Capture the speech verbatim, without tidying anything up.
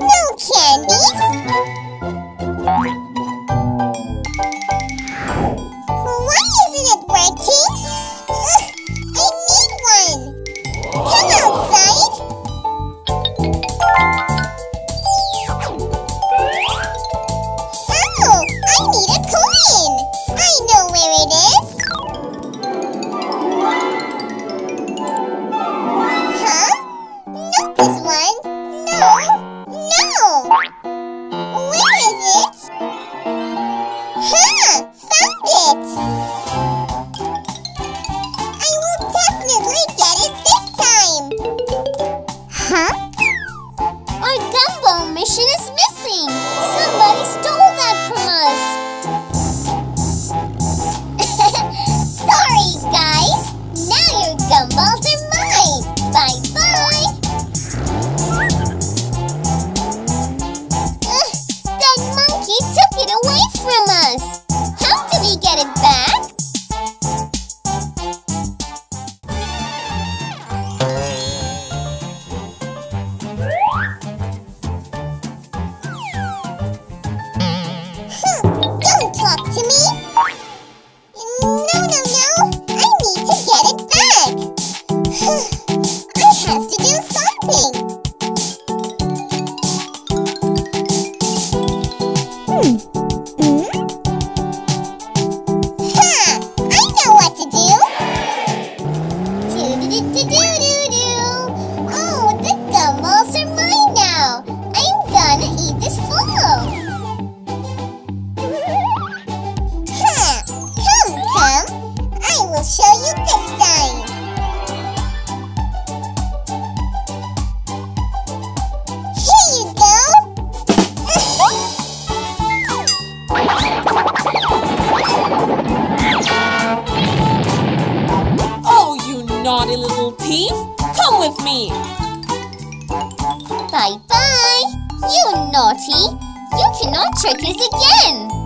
No candies! Why isn't it working? Ugh, I need one! Come outside! Oh! I need a coin! I know where it is! Huh? Not this one! No! Bye-bye! You naughty! You cannot trick us again!